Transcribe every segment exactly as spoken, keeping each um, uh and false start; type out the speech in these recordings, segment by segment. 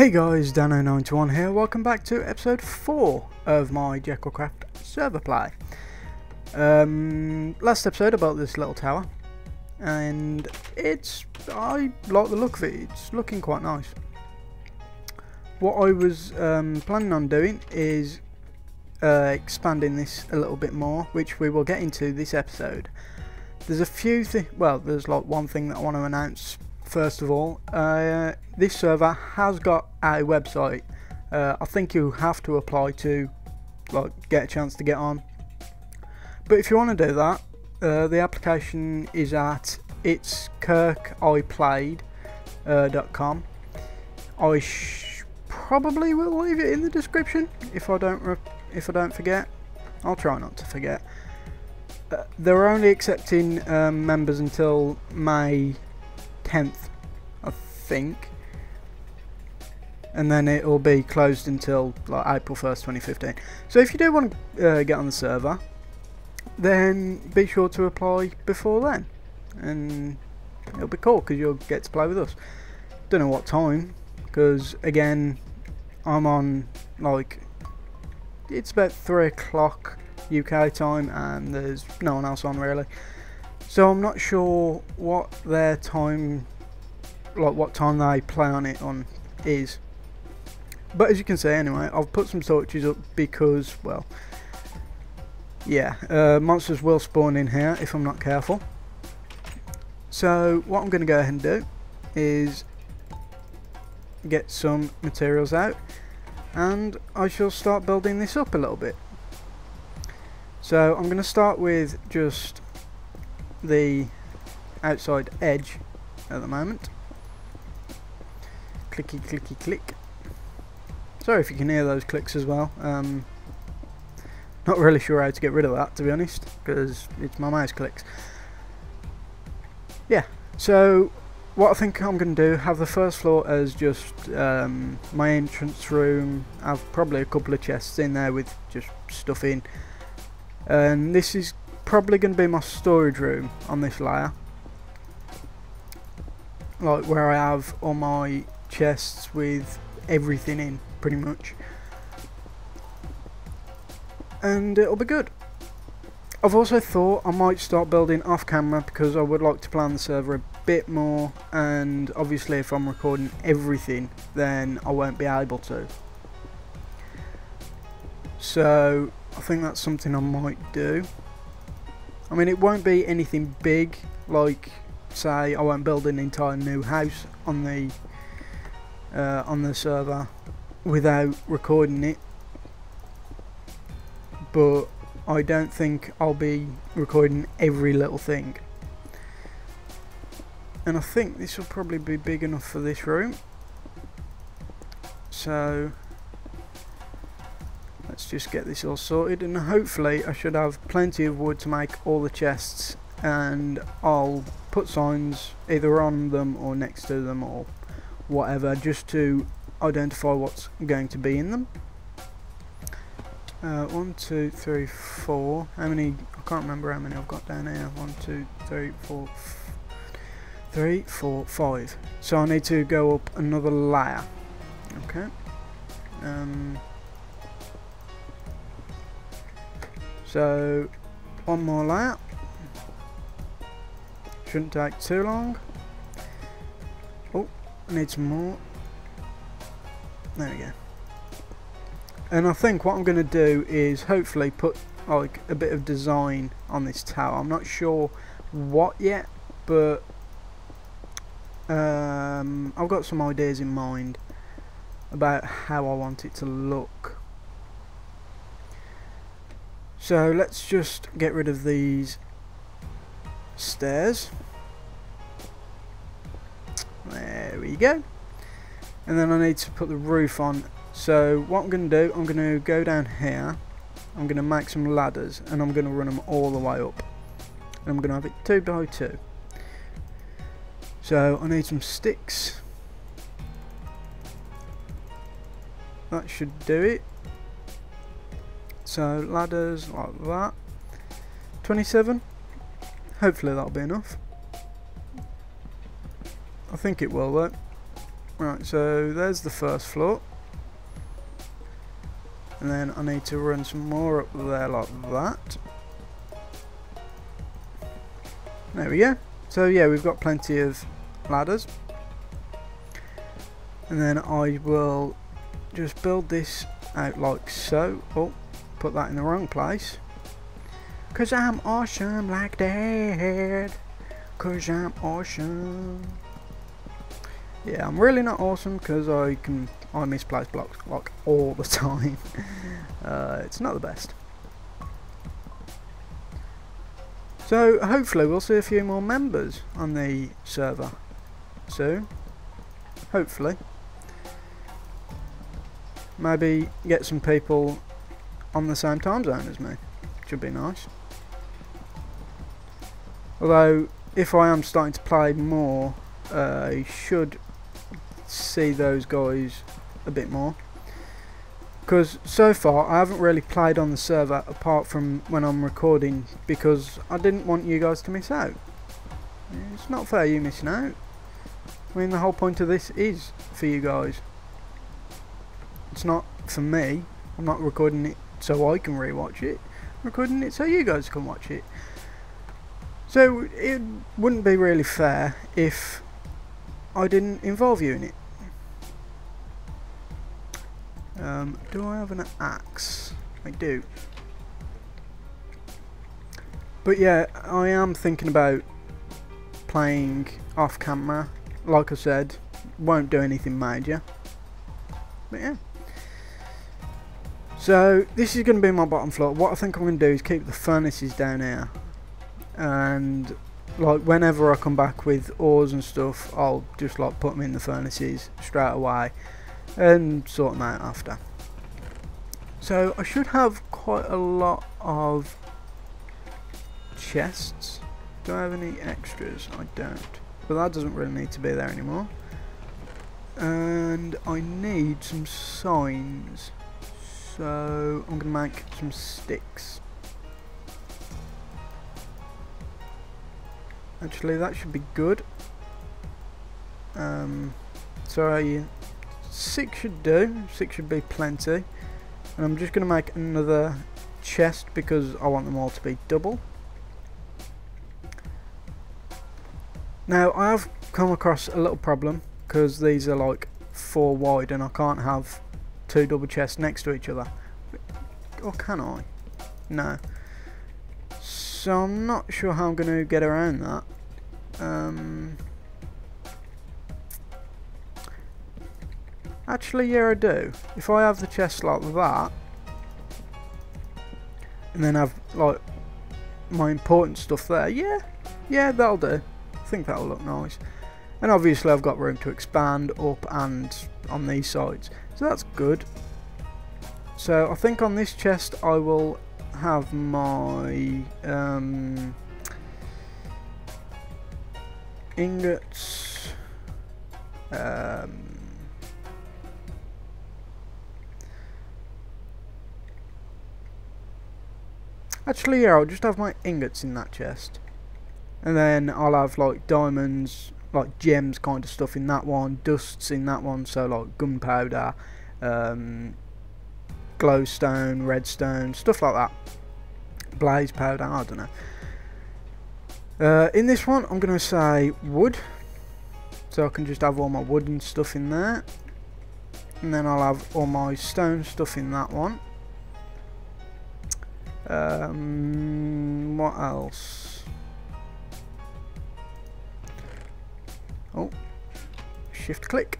Hey guys, dano nine two one here, welcome back to episode four of my Jekyllcraft server play. Um, last episode about this little tower, and it's, I like the look of it, it's looking quite nice. What I was um, planning on doing is uh, expanding this a little bit more, which we will get into this episode. There's a few things, well there's like one thing that I want to announce. First of all, uh, this server has got a website. Uh, I think you have to apply to like get a chance to get on. But if you want to do that, uh, the application is at it's kirk i plaid dot com. I sh probably will leave it in the description if I don't re if I don't forget. I'll try not to forget. Uh, they're only accepting um, members until May tenth, I think, and then it will be closed until like April first twenty fifteen. So if you do want to uh, get on the server, then be sure to apply before then, and it'll be cool because you'll get to play with us. Don't know what time, because again I'm on like, it's about three o'clock U K time and there's no one else on really. So I'm not sure what their time, like what time they play on it on is. But as you can see anyway, I've put some torches up because, well, yeah, uh, monsters will spawn in here if I'm not careful. So what I'm going to go ahead and do is get some materials out, and I shall start building this up a little bit. So I'm going to start with just the outside edge at the moment. Clicky clicky click. Sorry if you can hear those clicks as well. Um, not really sure how to get rid of that, to be honest, because it's my mouse clicks. Yeah, so what I think I'm going to do, have the first floor as just um, my entrance room. I've probably a couple of chests in there with just stuff in, and this is probably going to be my storage room on this layer, like where I have all my chests with everything in pretty much, and it'll be good. I've also thought I might start building off camera because I would like to plan the server a bit more, and obviously if I'm recording everything then I won't be able to, so I think that's something I might do. I mean, it won't be anything big, like say I won't build an entire new house on the uh, on the server without recording it, but I don't think I'll be recording every little thing, and I think this will probably be big enough for this room, so let's just get this all sorted, and hopefully I should have plenty of wood to make all the chests, and I'll put signs either on them or next to them or whatever, just to identify what's going to be in them. Uh, one, two, three, four. How many? I can't remember how many I've got down here. One, two, three, four, f three, four, five. So I need to go up another layer. Okay. Um. So, one more layer, shouldn't take too long. Oh, I need some more, there we go. And I think what I'm going to do is hopefully put like a bit of design on this tower. I'm not sure what yet, but um, I've got some ideas in mind about how I want it to look. So let's just get rid of these stairs, there we go, and then I need to put the roof on. So what I'm going to do, I'm going to go down here, I'm going to make some ladders, and I'm going to run them all the way up, and I'm going to have it two by two. So I need some sticks, that should do it. So ladders like that, twenty-seven, hopefully that'll be enough. I think it will though. Right, so there's the first floor. And then I need to run some more up there like that. There we go. So yeah, we've got plenty of ladders. And then I will just build this out like so. Oh, put that in the wrong place. Cause I'm awesome like that. Cause I'm awesome. Yeah, I'm really not awesome because I can I misplace blocks like all the time. uh, it's not the best. So hopefully we'll see a few more members on the server soon. Hopefully. Maybe get some people on the same time zone as me. Should be nice. Although, if I am starting to play more, uh, I should see those guys a bit more. Because so far, I haven't really played on the server apart from when I'm recording, because I didn't want you guys to miss out. It's not fair you missing out. I mean, the whole point of this is for you guys. It's not for me. I'm not recording it so I can rewatch it. I'm recording it so you guys can watch it. So it wouldn't be really fair if I didn't involve you in it. Um, do I have an axe? I do. But yeah, I am thinking about playing off camera. Like I said, won't do anything major. But yeah. So this is going to be my bottom floor. What I think I'm going to do is keep the furnaces down here, and like whenever I come back with ores and stuff, I'll just like put them in the furnaces straight away and sort them out after. So I should have quite a lot of chests. Do I have any extras? I don't. But that doesn't really need to be there anymore. And I need some signs. So I'm gonna make some sticks. Actually, that should be good. Um, sorry, six should do. Six should be plenty. And I'm just gonna make another chest because I want them all to be double. Now I have come across a little problem because these are like four wide and I can't have two double chests next to each other. Or can I? No. So I'm not sure how I'm going to get around that. Um, actually, yeah, I do. If I have the chest like that, and then have like my important stuff there, yeah, yeah, that'll do. I think that'll look nice. And obviously, I've got room to expand up and on these sides, so that's good. So I think on this chest, I will have my um, ingots, um, actually yeah, I'll just have my ingots in that chest, and then I'll have like diamonds, like gems kind of stuff in that one, dusts in that one, so like gunpowder, um, glowstone, redstone, stuff like that, blaze powder, I don't know. Uh, in this one I'm going to say wood, so I can just have all my wooden stuff in there, and then I'll have all my stone stuff in that one. Um, what else? Oh, shift click,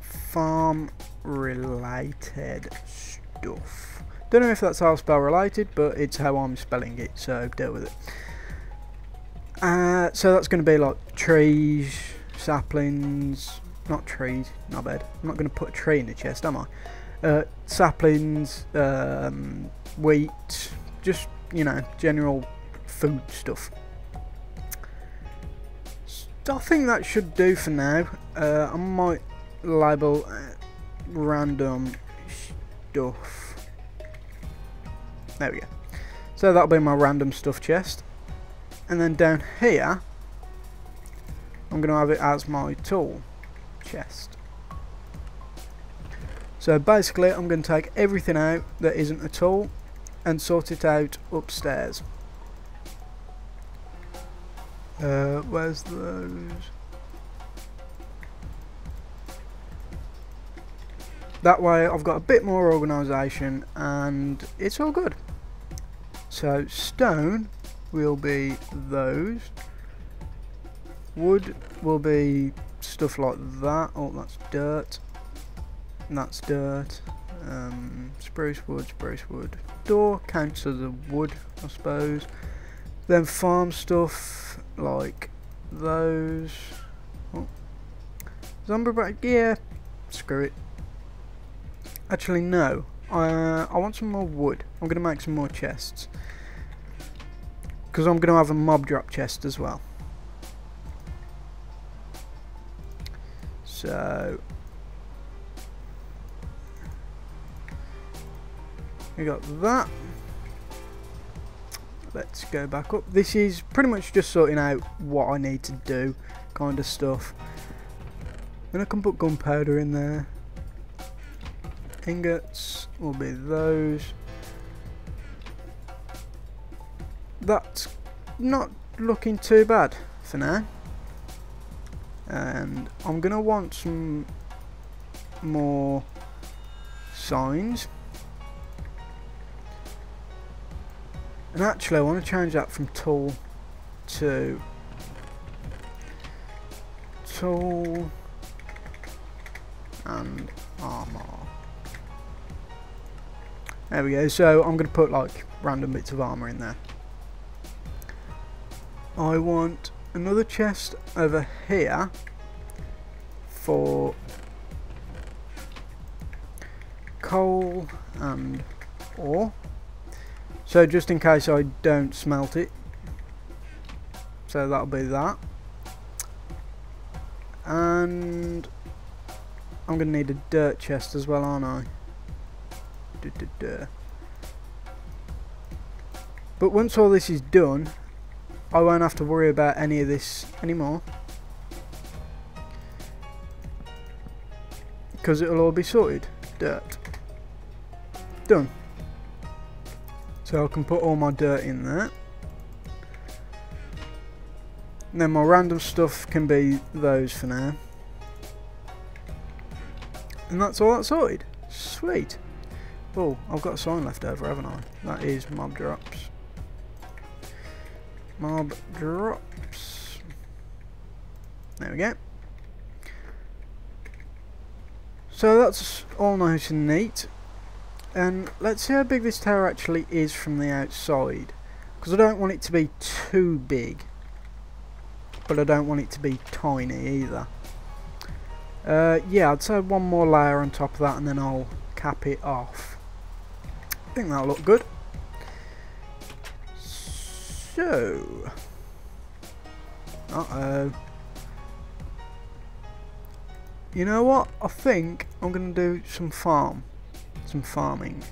farm related stuff. Don't know if that's how I spell related, but it's how I'm spelling it, so deal with it. Uh, so that's going to be like trees, saplings, not trees, not bad. I'm not going to put a tree in the chest, am I? Uh, saplings, um, wheat, just, you know, general food stuff. So I think that should do for now. Uh, I might label uh, random stuff. There we go. So that'll be my random stuff chest, and then down here I'm gonna have it as my tool chest. So basically I'm going to take everything out that isn't at all and sort it out upstairs. Uh, where's those? That way I've got a bit more organisation and it's all good. So stone will be those. Wood will be stuff like that. Oh, that's dirt. And that's dirt. Um, spruce wood, spruce wood. Door counts as a wood, I suppose. Then farm stuff like those. Oh. Zombie break, yeah. Screw it. Actually, no. Uh, I want some more wood. I'm going to make some more chests. Because I'm going to have a mob drop chest as well. So we got that. Let's go back up. This is pretty much just sorting out what I need to do kind of stuff. Then I can put gunpowder in there. Ingots will be those. That's not looking too bad for now. And I'm going to want some more signs. And actually I want to change that from tool to tool and armor. There we go, so I'm going to put like random bits of armor in there. I want another chest over here for coal and ore. So just in case I don't smelt it. So that'll be that. And I'm going to need a dirt chest as well, aren't I? Duh, duh, duh. But once all this is done, I won't have to worry about any of this anymore, because it'll all be sorted. Dirt. Done. So I can put all my dirt in there. And then my random stuff can be those for now. And that's all that's sorted. Sweet. Oh, I've got a sign left over, haven't I? That is mob drops. Mob drops. There we go. So that's all nice and neat. And let's see how big this tower actually is from the outside. Because I don't want it to be too big. But I don't want it to be tiny either. Uh, yeah, I'd say one more layer on top of that and then I'll cap it off. I think that'll look good. So, uh-oh. You know what? I think I'm going to do some farm, some farming.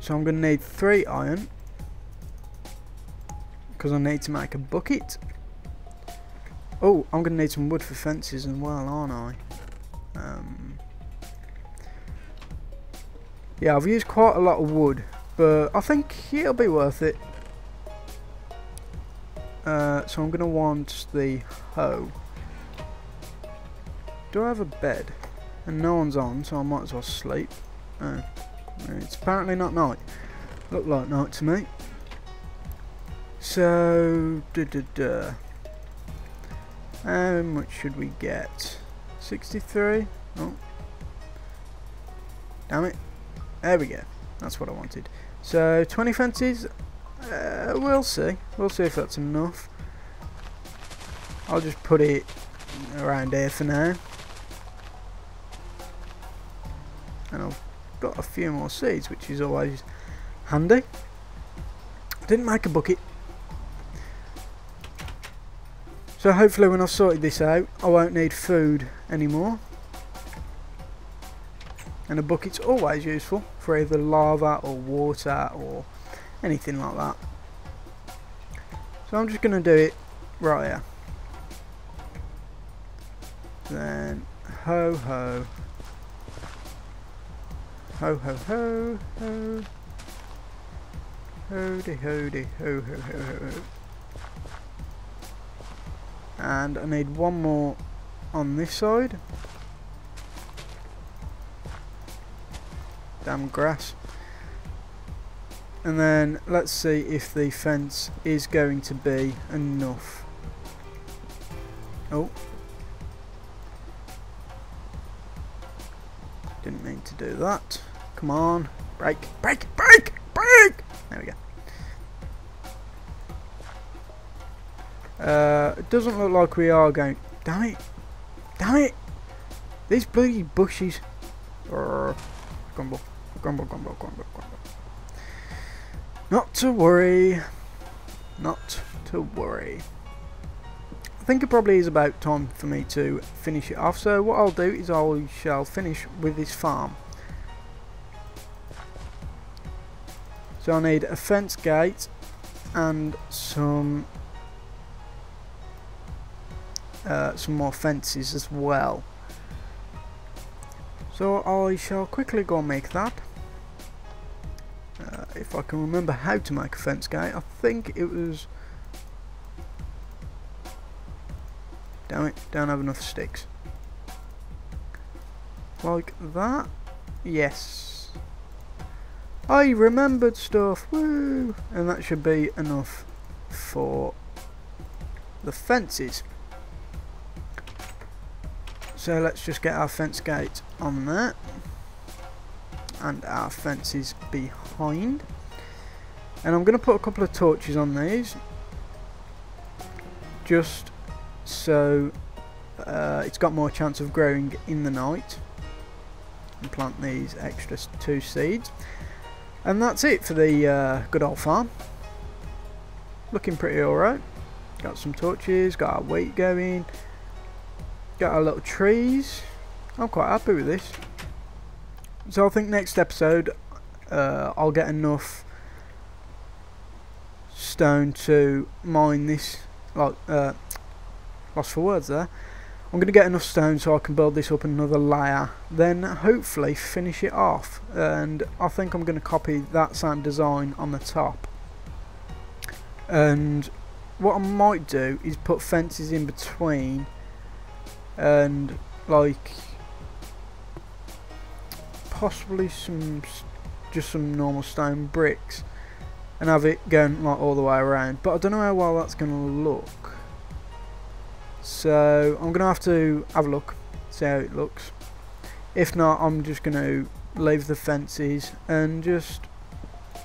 So I'm going to need three iron, because I need to make a bucket. Oh, I'm going to need some wood for fences as well, aren't I? Um, yeah, I've used quite a lot of wood. But I think it'll be worth it. Uh, so I'm going to want the hoe. Do I have a bed? And no one's on, so I might as well sleep. Oh, it's apparently not night. Looked like night to me. So, duh, duh, duh. How much should we get? sixty-three? Oh. Damn it. There we go. That's what I wanted. So, twenty fences. Uh, we'll see. We'll see if that's enough. I'll just put it around here for now. And I've got a few more seeds, which is always handy. Didn't make a bucket. So hopefully when I've sorted this out, I won't need food anymore. And a bucket's always useful for either lava or water or anything like that. So I'm just going to do it right here. Then ho ho. Ho ho ho ho. Ho-de ho-de ho ho ho ho ho. And I need one more on this side. Damn grass. And then let's see if the fence is going to be enough. Oh. Didn't mean to do that. Come on. Break, break, break, break! There we go. Uh, it doesn't look like we are going... Damn it. Damn it. These bloody bushes. Grumble, grumble, grumble, grumble, grumble. Not to worry. Not to worry. I think it probably is about time for me to finish it off. So what I'll do is I shall finish with this farm. So I need a fence gate and some uh, some more fences as well. So I shall quickly go make that. Uh, if I can remember how to make a fence gate, I think it was... Damn it, don't have enough sticks. Like that? Yes. I remembered stuff, woo! And that should be enough for the fences. So let's just get our fence gate on there. And our fences behind, and I'm going to put a couple of torches on these just so uh, it's got more chance of growing in the night, and plant these extra two seeds, and that's it for the uh, good old farm. Looking pretty alright. Got some torches, got our wheat going, got our little trees. I'm quite happy with this. So I think next episode uh, I'll get enough stone to mine this, like, uh, lost for words there. I'm going to get enough stone so I can build this up another layer, then hopefully finish it off, and I think I'm going to copy that same design on the top. And what I might do is put fences in between, and like... possibly some, just some normal stone bricks, and have it going like all the way around. But I don't know how well that's going to look. So I'm going to have to have a look, see how it looks. If not, I'm just going to leave the fences and just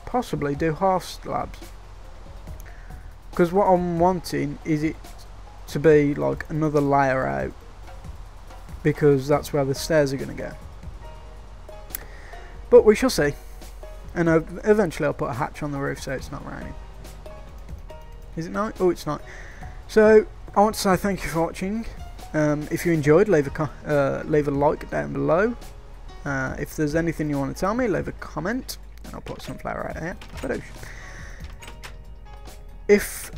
possibly do half slabs. Because what I'm wanting is it to be like another layer out, because that's where the stairs are going to go. But we shall see, and I'll, eventually I'll put a hatch on the roof so it's not raining. Is it night? Oh, it's night. So I want to say thank you for watching. Um, if you enjoyed, leave a uh, leave a like down below. Uh, if there's anything you want to tell me, leave a comment, and I'll put some flour out here. But if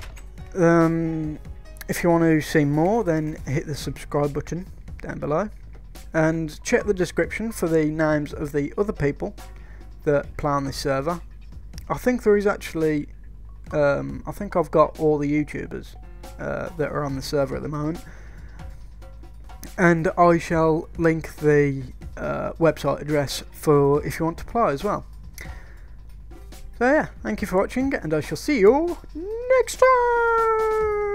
um, if you want to see more, then hit the subscribe button down below. And check the description for the names of the other people that play on this server. I think there is actually, um, I think I've got all the YouTubers uh, that are on the server at the moment. And I shall link the uh, website address for if you want to play as well. So yeah, thank you for watching, and I shall see you all next time!